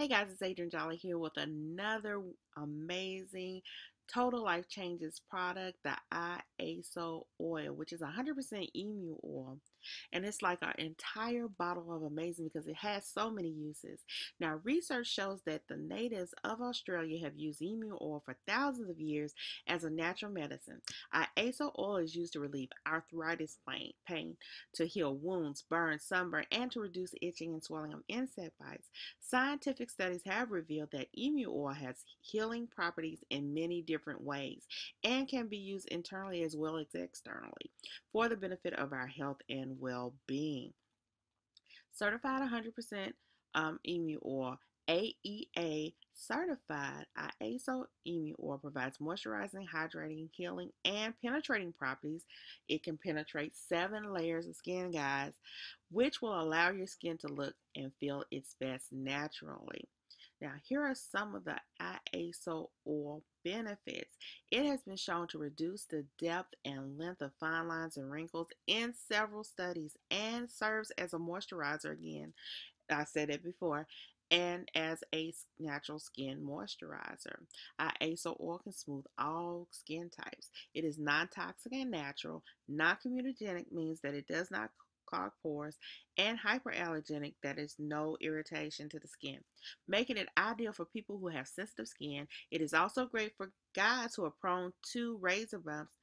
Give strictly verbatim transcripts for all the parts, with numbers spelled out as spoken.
Hey guys, it's Adriane Jolly here with another amazing Total Life Changes product, the I A S O oil, which is one hundred percent emu oil. And it's like an entire bottle of amazing because it has so many uses. Now, research shows that the natives of Australia have used emu oil for thousands of years as a natural medicine. I A S O oil is used to relieve arthritis pain, pain to heal wounds, burns, sunburn, and to reduce itching and swelling of insect bites. Scientific studies have revealed that emu oil has healing properties in many different ways and can be used internally as well as externally for the benefit of our health and well-being. Certified one hundred percent um, emu oil, A E A certified I A S O emu oil provides moisturizing, hydrating, healing, and penetrating properties. It can penetrate seven layers of skin, guys, which will allow your skin to look and feel its best naturally. Now, here are some of the I A S O oil benefits. It has been shown to reduce the depth and length of fine lines and wrinkles in several studies and serves as a moisturizer, again, I said it before, and as a natural skin moisturizer. I A S O oil can smooth all skin types. It is non-toxic and natural. Non-comedogenic means that it does not clog pores, and hyperallergenic, that is no irritation to the skin, making it ideal for people who have sensitive skin. It is also great for guys who are prone to razor bumps,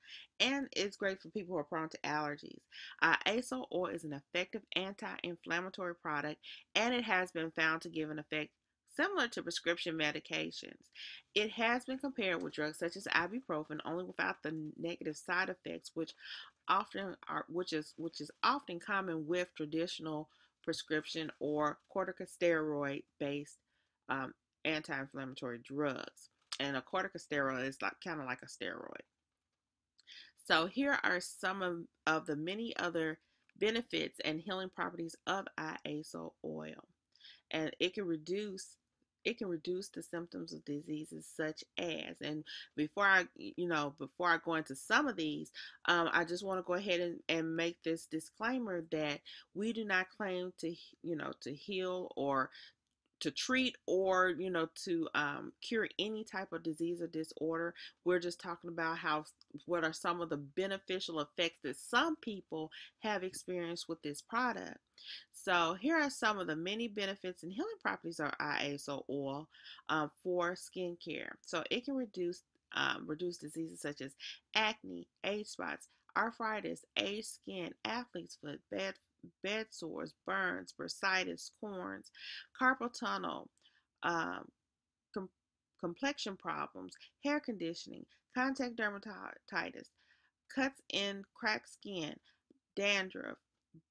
and it's great for people who are prone to allergies. I A S O oil is an effective anti-inflammatory product, and it has been found to give an effect similar to prescription medications. It has been compared with drugs such as ibuprofen, only without the negative side effects, which often are, which is which is often common with traditional prescription or corticosteroid-based um, anti-inflammatory drugs. And a corticosteroid is like kind of like a steroid. So here are some of, of the many other benefits and healing properties of I A S O oil, and it can reduce. It can reduce the symptoms of diseases such as, and before I, you know, before I go into some of these, um, I just want to go ahead and, and make this disclaimer that we do not claim to, you know, to heal or to treat or, you know, to um, cure any type of disease or disorder. We're just talking about how, what are some of the beneficial effects that some people have experienced with this product. So here are some of the many benefits and healing properties of I A S O oil um, for skincare. So it can reduce um, reduce diseases such as acne, age spots, arthritis, aged skin, athlete's foot, bed bed sores, burns, bursitis, corns, carpal tunnel, um, com complexion problems, hair conditioning, contact dermatitis, cuts in cracked skin, dandruff,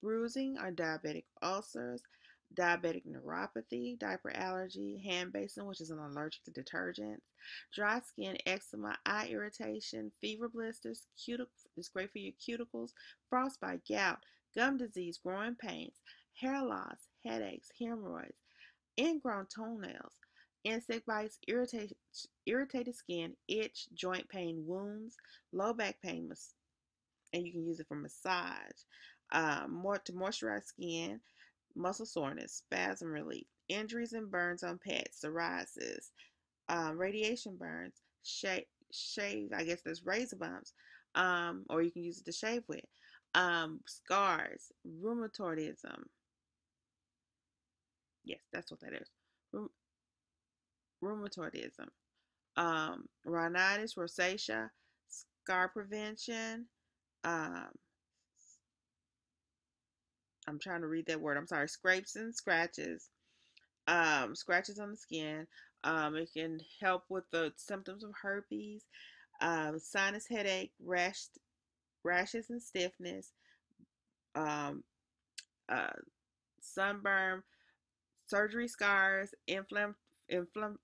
bruising or diabetic ulcers, diabetic neuropathy, diaper allergy, hand basin, which is an allergic to detergents, dry skin, eczema, eye irritation, fever blisters, cuticles, it's great for your cuticles, frostbite, gout, gum disease, growing pains, hair loss, headaches, hemorrhoids, ingrown toenails, insect bites, irritated, irritated skin, itch, joint pain, wounds, low back pain, and you can use it for massage. Uh, more to moisturize skin, muscle soreness, spasm relief, injuries and burns on pets, psoriasis, um, radiation burns, shave, shave, I guess there's razor bumps, um, or you can use it to shave with, um, scars, rheumatoidism. Yes, that's what that is. Rheum rheumatoidism, um, rhinitis, rosacea, scar prevention, um, I'm trying to read that word. I'm sorry. Scrapes and scratches, um, scratches on the skin. Um, it can help with the symptoms of herpes, um, sinus headache, rash, rashes and stiffness, um, uh, sunburn, surgery scars, inflam, inflam,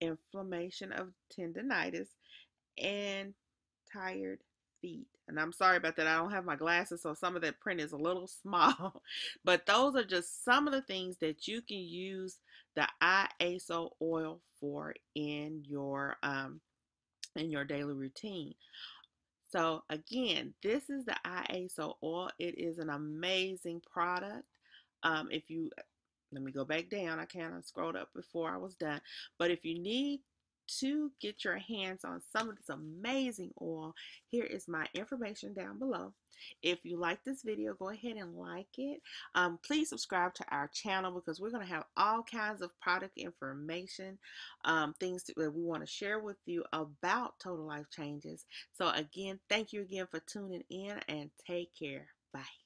inflammation of tendinitis, and tired feet. And I'm sorry about that. I don't have my glasses, so some of that print is a little small. But those are just some of the things that you can use the I A S O oil for in your um, in your daily routine. So again, this is the I A S O oil. It is an amazing product. Um, if you Let me go back down. I kind of scrolled up before I was done. But if you need to get your hands on some of this amazing oil, here is my information down below. If you like this video, go ahead and like it. Um, please subscribe to our channel because we're going to have all kinds of product information, um, things that we want to share with you about Total Life Changes. So again, thank you again for tuning in, and take care. Bye.